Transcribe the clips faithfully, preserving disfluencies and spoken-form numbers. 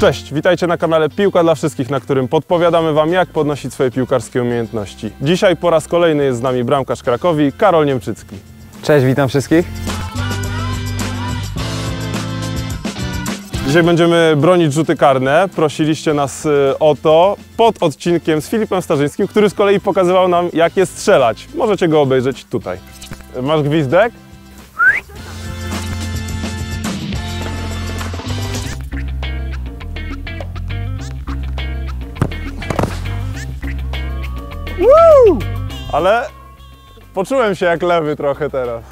Cześć, witajcie na kanale Piłka dla Wszystkich, na którym podpowiadamy Wam, jak podnosić swoje piłkarskie umiejętności. Dzisiaj po raz kolejny jest z nami bramkarz Cracovii, Karol Niemczycki. Cześć, witam wszystkich. Dzisiaj będziemy bronić rzuty karne. Prosiliście nas o to pod odcinkiem z Filipem Starzyńskim, który z kolei pokazywał nam, jak je strzelać. Możecie go obejrzeć tutaj. Masz gwizdek? Woo! Ale poczułem się jak lewy trochę teraz.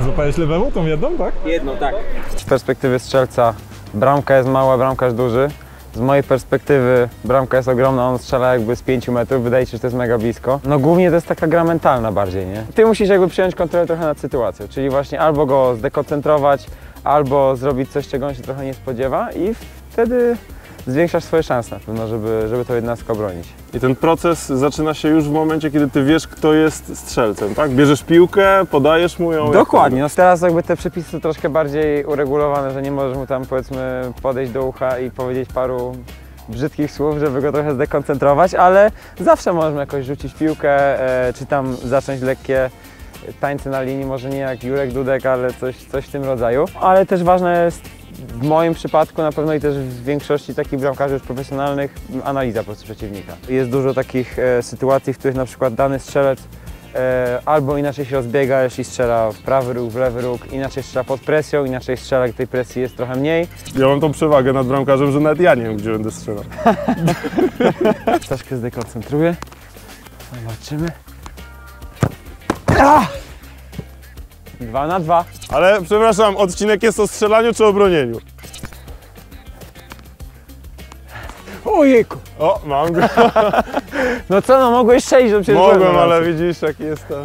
Złapałeś lewemu tą jedną, tak? Jedną, tak. Z perspektywy strzelca bramka jest mała, bramkarz duży. Z mojej perspektywy bramka jest ogromna, on strzela jakby z pięciu metrów, wydaje się, że to jest mega blisko. No głównie to jest taka gra mentalna bardziej, nie? Ty musisz jakby przejąć kontrolę trochę nad sytuacją, czyli właśnie albo go zdekoncentrować, albo zrobić coś, czego on się trochę nie spodziewa i wtedy zwiększasz swoje szanse na pewno, żeby, żeby to jednostkę obronić. I ten proces zaczyna się już w momencie, kiedy ty wiesz, kto jest strzelcem, tak? Bierzesz piłkę, podajesz mu ją... Dokładnie. No teraz jakby te przepisy są troszkę bardziej uregulowane, że nie możesz mu tam, powiedzmy, podejść do ucha i powiedzieć paru brzydkich słów, żeby go trochę zdekoncentrować, ale zawsze możemy jakoś rzucić piłkę, czy tam zacząć lekkie tańce na linii, może nie jak Jurek Dudek, ale coś, coś w tym rodzaju. Ale też ważne jest w moim przypadku na pewno i też w większości takich bramkarzy już profesjonalnych analiza po prostu przeciwnika. Jest dużo takich e, sytuacji, w których na przykład dany strzelec e, albo inaczej się rozbiega, jeśli strzela w prawy róg, w lewy róg, inaczej strzela pod presją, inaczej strzela, gdy tej presji jest trochę mniej. Ja mam tą przewagę nad bramkarzem, że nawet ja nie wiem, gdzie będę strzelał. Troszkę zdekoncentruję. Zobaczymy. Ah! Dwa na dwa. Ale przepraszam, odcinek jest o strzelaniu czy obronieniu? Ojejku! O, mam go. No co, no mogłeś sześć, że przecież... Mogłem, ale widzisz, jaki jestem.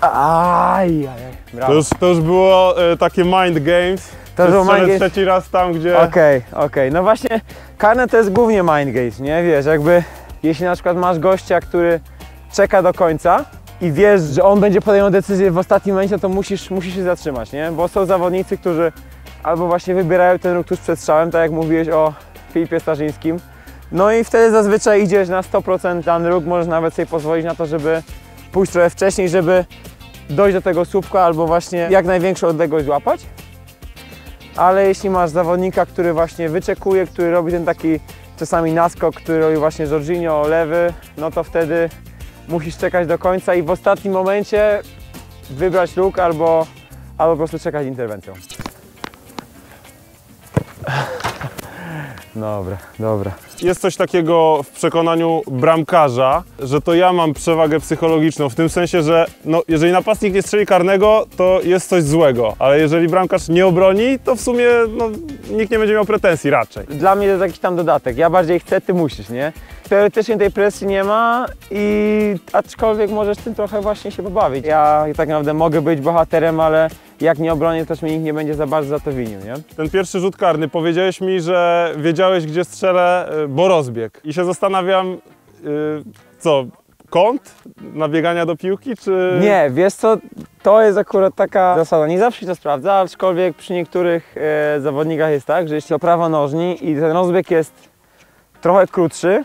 Ajajaj. To już, to już było y, takie mind games. To już było mind games. Trzeci raz tam, gdzie... Okej, okay, okej. Okay. No właśnie, karne to jest głównie mind games, nie? Wiesz, jakby jeśli na przykład masz gościa, który czeka do końca, i wiesz, że on będzie podejmował decyzję w ostatnim momencie, to musisz, musisz się zatrzymać, nie? Bo są zawodnicy, którzy albo właśnie wybierają ten ruch tuż przed strzałem, tak jak mówiłeś o Filipie Starzyńskim. No i wtedy zazwyczaj idziesz na sto procent dany ruch, możesz nawet sobie pozwolić na to, żeby pójść trochę wcześniej, żeby dojść do tego słupka albo właśnie jak największą odległość złapać. Ale jeśli masz zawodnika, który właśnie wyczekuje, który robi ten taki czasami naskok, który robi właśnie Jorginho, lewy, no to wtedy musisz czekać do końca i w ostatnim momencie wybrać luk albo, albo po prostu czekać interwencją. Dobra, dobra. Jest coś takiego w przekonaniu bramkarza, że to ja mam przewagę psychologiczną, w tym sensie, że no, jeżeli napastnik nie strzeli karnego, to jest coś złego, ale jeżeli bramkarz nie obroni, to w sumie no, nikt nie będzie miał pretensji raczej. Dla mnie to jest jakiś tam dodatek, ja bardziej chcę, ty musisz, nie? Teoretycznie tej presji nie ma, i aczkolwiek możesz tym trochę właśnie się pobawić. Ja tak naprawdę mogę być bohaterem, ale jak nie obronię, to też mi nikt nie będzie za bardzo za to winił, nie? Ten pierwszy rzut karny, powiedziałeś mi, że wiedziałeś, gdzie strzelę, bo rozbieg. I się zastanawiam, yy, co, kąt nabiegania do piłki, czy... Nie, wiesz co, to jest akurat taka zasada. Nie zawsze się to sprawdza, aczkolwiek przy niektórych yy, zawodnikach jest tak, że jeśli oprawa nożni i ten rozbieg jest trochę krótszy,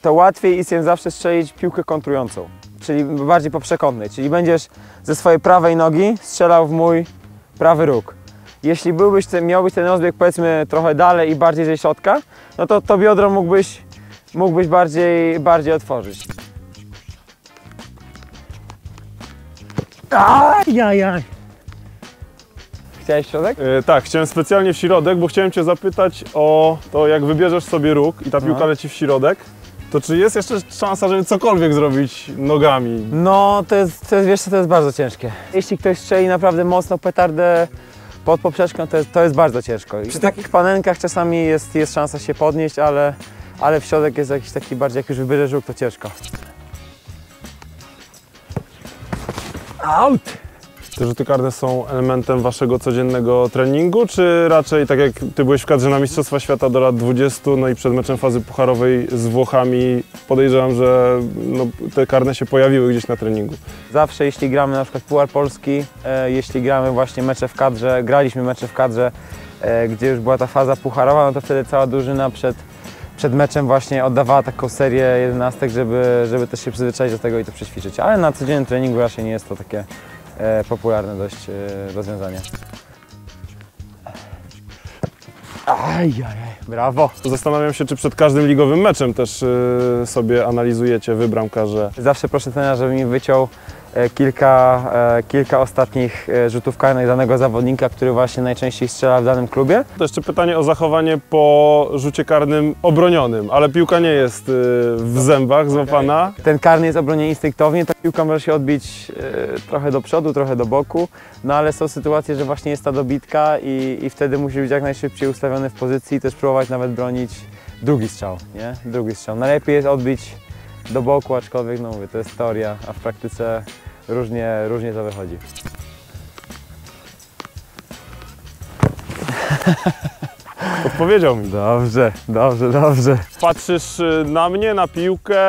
to łatwiej jest im zawsze strzelić piłkę kontrującą, czyli bardziej po przekątnej, czyli będziesz ze swojej prawej nogi strzelał w mój prawy róg. Jeśli byłbyś ten, miałbyś ten rozbieg powiedzmy trochę dalej i bardziej ze środka, no to to biodro mógłbyś, mógłbyś bardziej, bardziej otworzyć. Ajajaj! Chciałeś w środek? Yy, tak, chciałem specjalnie w środek, bo chciałem Cię zapytać o to, jak wybierzesz sobie róg i ta piłka no. leci w środek. To czy jest jeszcze szansa, żeby cokolwiek zrobić nogami? No, to jest, to jest, wiesz co, to jest bardzo ciężkie. Jeśli ktoś strzeli naprawdę mocno petardę pod poprzeczką, to jest, to jest bardzo ciężko. Przy takich panenkach czasami jest, jest szansa się podnieść, ale, ale w środek jest jakiś taki bardziej, jak już wybierzesz łuk, to ciężko. Out! Te rzuty karne są elementem waszego codziennego treningu, czy raczej tak jak ty byłeś w kadrze na Mistrzostwa Świata do lat dwudziestu, no i przed meczem fazy pucharowej z Włochami, podejrzewam, że no, te karne się pojawiły gdzieś na treningu? Zawsze jeśli gramy na przykład Puar Polski, e, jeśli gramy właśnie mecze w kadrze, graliśmy mecze w kadrze, e, gdzie już była ta faza pucharowa, no to wtedy cała drużyna przed Przed meczem właśnie oddawała taką serię jedenastek, żeby, żeby też się przyzwyczaić do tego i to przećwiczyć. Ale na codziennym treningu raczej nie jest to takie e, popularne dość e, rozwiązanie. Ajajaj, brawo! Zastanawiam się, czy przed każdym ligowym meczem też e, sobie analizujecie wy, bramkarze. Zawsze proszę trenera, żeby mi wyciął e, kilka, e, kilka ostatnich e, rzutów karnych danego zawodnika, który właśnie najczęściej strzela w danym klubie. To jeszcze pytanie o zachowanie po rzucie karnym obronionym, ale piłka nie jest e, w zębach złapana. Okay, okay. Ten karny jest obroniony instynktownie, ta piłka może się odbić e, trochę do przodu, trochę do boku, no ale są sytuacje, że właśnie jest ta dobitka i, i wtedy musi być jak najszybciej ustawiony w pozycji i też próbować nawet bronić drugi strzał, nie? Drugi strzał. Najlepiej jest odbić do boku, aczkolwiek, no mówię, to jest teoria, a w praktyce różnie, różnie to wychodzi. Odpowiedział mi. Dobrze, dobrze, dobrze. Patrzysz na mnie, na piłkę,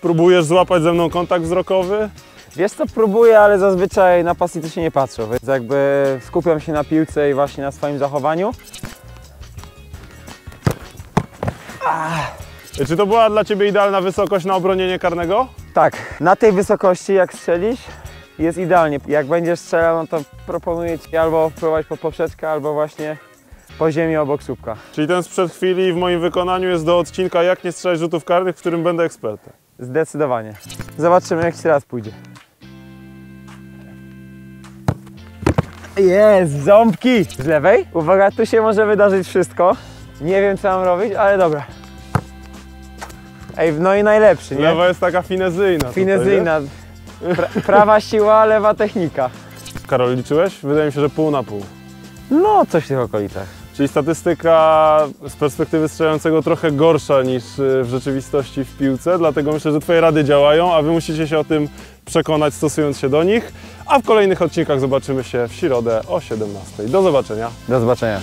próbujesz złapać ze mną kontakt wzrokowy? Wiesz co, próbuję, ale zazwyczaj na pasnicy się nie patrzę, więc jakby skupiam się na piłce i właśnie na swoim zachowaniu. Czy to była dla ciebie idealna wysokość na obronienie karnego? Tak. Na tej wysokości, jak strzelisz, jest idealnie. Jak będziesz strzelał, no to proponuję ci albo wpływać po poprzeczkę, albo właśnie po ziemi obok słupka. Czyli ten sprzed chwili w moim wykonaniu jest do odcinka jak nie strzelać rzutów karnych, w którym będę ekspertem. Zdecydowanie. Zobaczymy, jak ci teraz pójdzie. Jest! Ząbki! Z lewej? Uwaga, tu się może wydarzyć wszystko. Nie wiem, co mam robić, ale dobra. Ej, no i najlepszy, nie? Lewa jest taka finezyjna. Finezyjna. Tutaj, pra prawa siła, lewa technika. Karol, liczyłeś? Wydaje mi się, że pół na pół. No, coś w tych okolicach. Czyli statystyka z perspektywy strzelającego trochę gorsza niż w rzeczywistości w piłce, dlatego myślę, że twoje rady działają, a wy musicie się o tym przekonać, stosując się do nich. A w kolejnych odcinkach zobaczymy się w środę o siedemnastej. Do zobaczenia. Do zobaczenia.